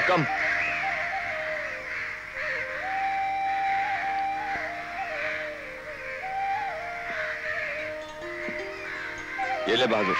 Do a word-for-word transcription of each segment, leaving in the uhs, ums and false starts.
welcome. ये ले बहादुर।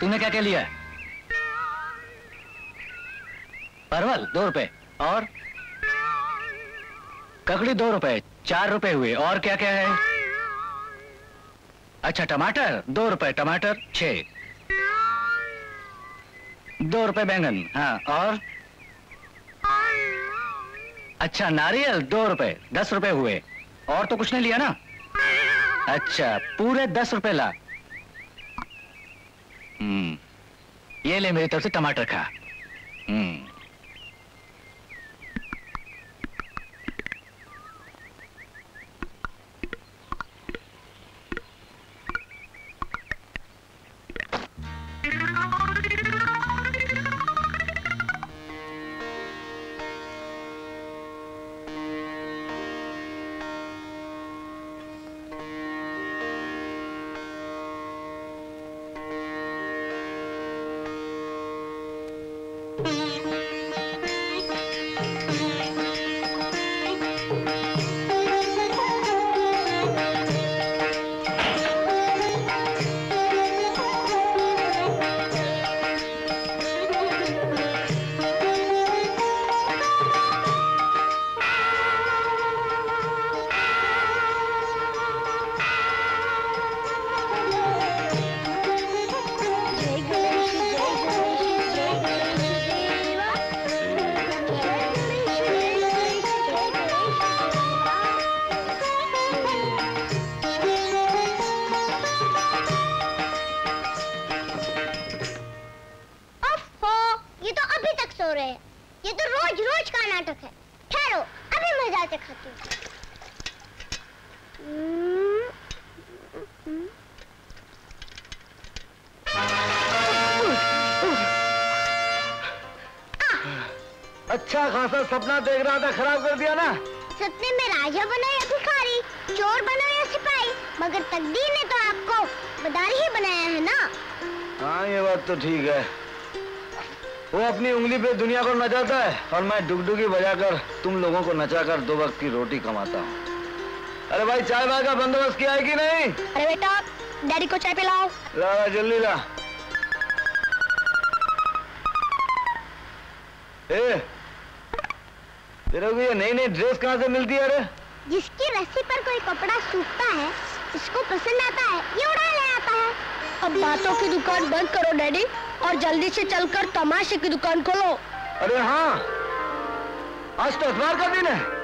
तूने क्या क्या लिया है? परवल दो रुपए और ककड़ी दो रुपए, चार रुपए हुए। और क्या क्या है? अच्छा टमाटर दो रुपए, टमाटर छह, दो रुपए बैंगन। हाँ और अच्छा नारियल दो रुपए, दस रुपए हुए। और तो कुछ नहीं लिया ना? अच्छा पूरे दस रुपए ला। हम्म, ये ले मेरी तरफ से टमाटर खा। हम्म, सपना देख रहा था, खराब कर दिया ना। सपने में राजा बनो या भिखारी, चोर बनो या सिपाही, मगर तकदीर ने तो आपको बदार ही बनाया है ना। हाँ ये बात तो ठीक है। वो अपनी उंगली पे दुनिया को नचाता है और मैं डुगडुगी बजाकर तुम लोगों को नचाकर दो वक्त की रोटी कमाता हूँ। अरे भाई चाय वाय का बंदोबस्त किया है कि नहीं? अरे बेटा डैडी को चाय पिलाओ। ला ला जल्दी ला। ए, तेरे को ये नई नई ड्रेस कहाँ से मिलती है? अरे जिसकी रस्सी पर कोई कपड़ा सूखता है, इसको पसंद आता है, ये उड़ा ले आता है। अब बातों की दुकान बंद करो डैडी और जल्दी से चलकर तमाशे की दुकान खोलो। अरे हाँ, आज तो अखबार का दिन है।